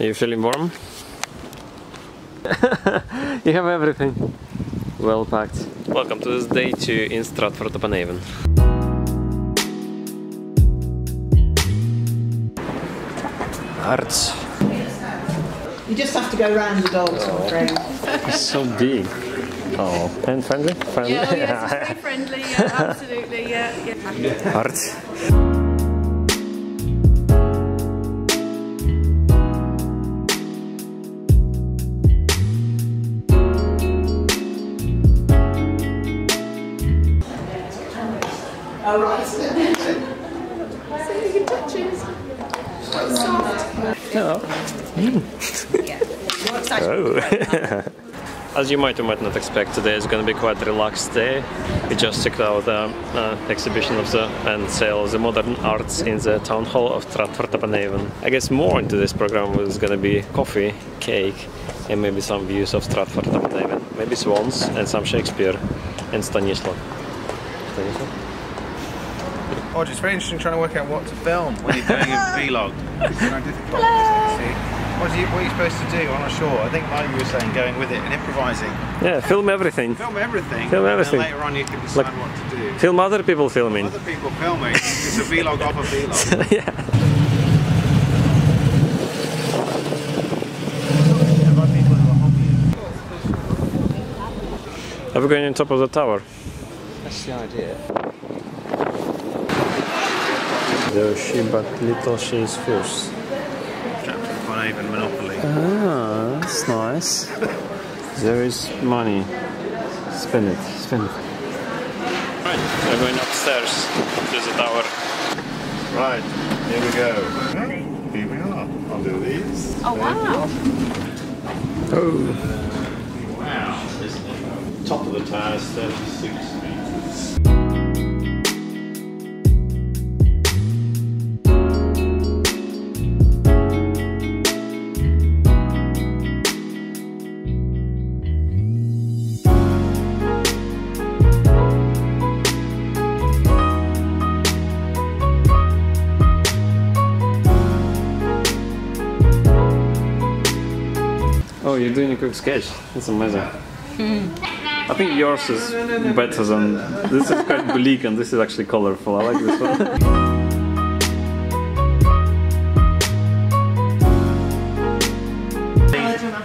Are you feeling warm? You have everything well packed. Welcome to this day 2 in Stratford-upon-Avon. Hearts. You just have to go round the dogs, I'm afraid. It's so big. Oh, and friendly? Friendly? Yeah, oh, yes, it's very friendly, yeah, absolutely, yeah. Yeah. Hearts. Oh, right. So you can touch it. It's quite soft. Oh. Mm. Oh. As you might or might not expect, today is going to be quite a relaxed day. We just checked out the exhibition of the and sale of the modern arts in the town hall of Stratford-upon-Avon. I guess more into this program was going to be coffee, cake, and maybe some views of Stratford-upon-Avon. Maybe swans and some Shakespeare and Stanislav. Stanislav? Oh, it's very interesting trying to work out what to film when you're doing a vlog. It's so difficult. What are you supposed to do on a shore? I think like you were saying, going with it and improvising. Yeah, film everything. Film everything. Film everything. And then later on you can decide like, what to do. Film other people filming. Other people filming. It's a vlog of a vlog. Yeah. Are we going on top of the tower? That's the idea. Though she but little she is fierce. Stratford-upon-Avon monopoly. Ah, that's nice. There is money. Spend it, spend it. Right, we're going upstairs to the tower. Right, here we go. Here we are. I'll do these. Oh wow. Oh. Wow. Top of the tower, 36 meters. You're doing a quick sketch. That's amazing. I think yours is better than this. Is quite bleak and this is actually colorful. I like this one.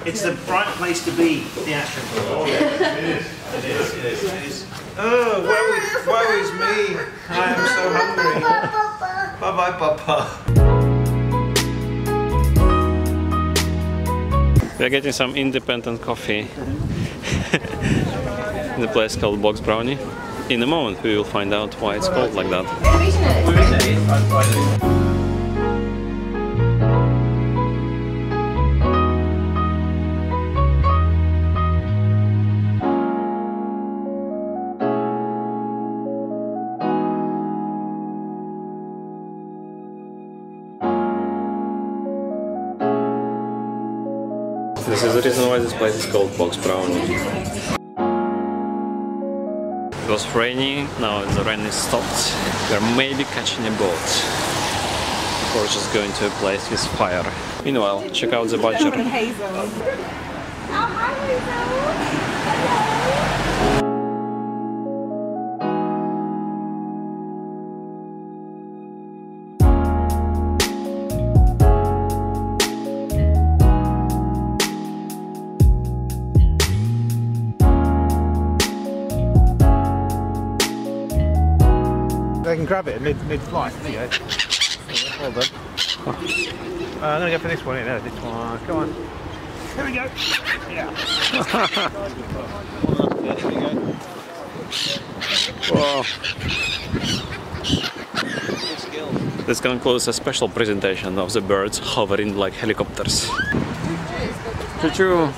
It's the bright place to be. The Ashton. Oh, yeah. It is. It is. It is. It is. Oh, woe is me! I am so hungry. Bye bye, Papa. We are getting some independent coffee in a place called Box Brownie. In a moment we will find out why it's called like that. This is the reason why this place is called Box Brownie. It was raining, now the rain is stopped. We are maybe catching a boat. Or just going to a place with fire. Meanwhile, check out the badger. I can grab it mid-flight. Yeah. Well done. I'm going to go for this one. Yeah, this one. Come on. Here we go. Yeah. Yeah, here we go. Whoa. This concludes a special presentation of the birds hovering like helicopters. Choo-choo.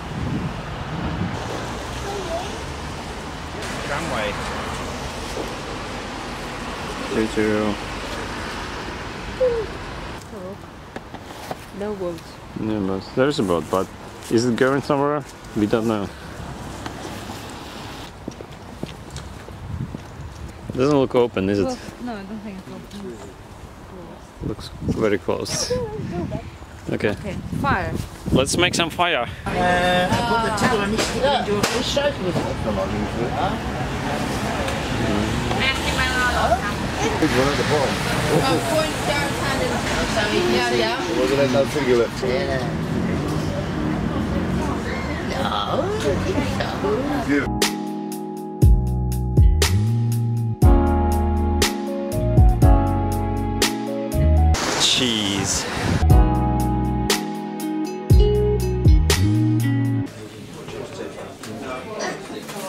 Tramway. No boat. No boat. There is a boat, but is it going somewhere? We don't know. It doesn't look open, is it? No, I don't think it's open. Looks very close. Okay. Okay. Fire. Let's make some fire. Yeah. Cheese.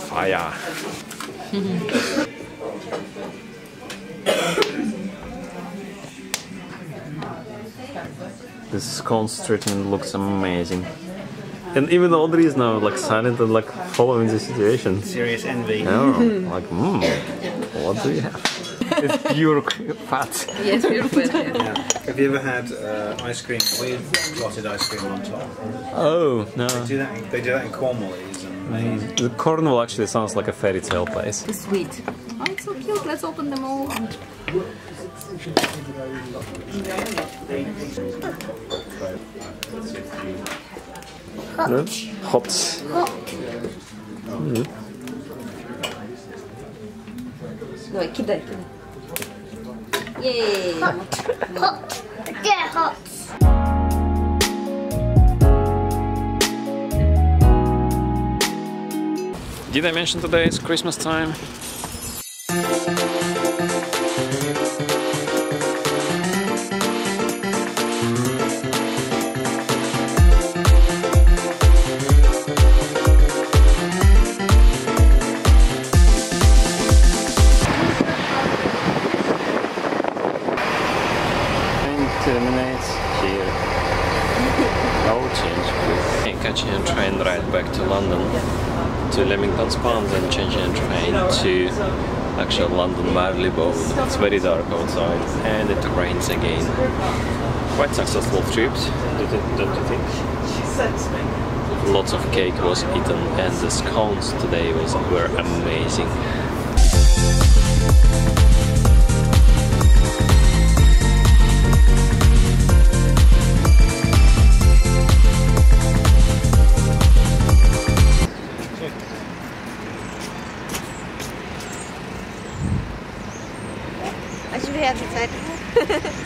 Fire. This corn treatment looks amazing. And even the Audrey is now like silent and like following the situation. Serious envy. Oh, like, what do you have? It's pure fat. Yes, pure fat. Yeah. Have you ever had ice cream with clotted ice cream on top? Oh no. They do that in Cornwall. It's amazing. The Cornwall actually sounds like a fairy tale place. It's sweet. Oh, it's so cute. Let's open them all. Hot. Давай, кидай, кидай. Yay! Hot! Hot! Get hot! Did I mention today it's Christmas time? To Leamington Spa and then changing a train to actual London Marylebone. It's very dark outside and it rains again. Quite successful trips, don't you think? Lots of cake was eaten and the scones today were amazing. I should have decided.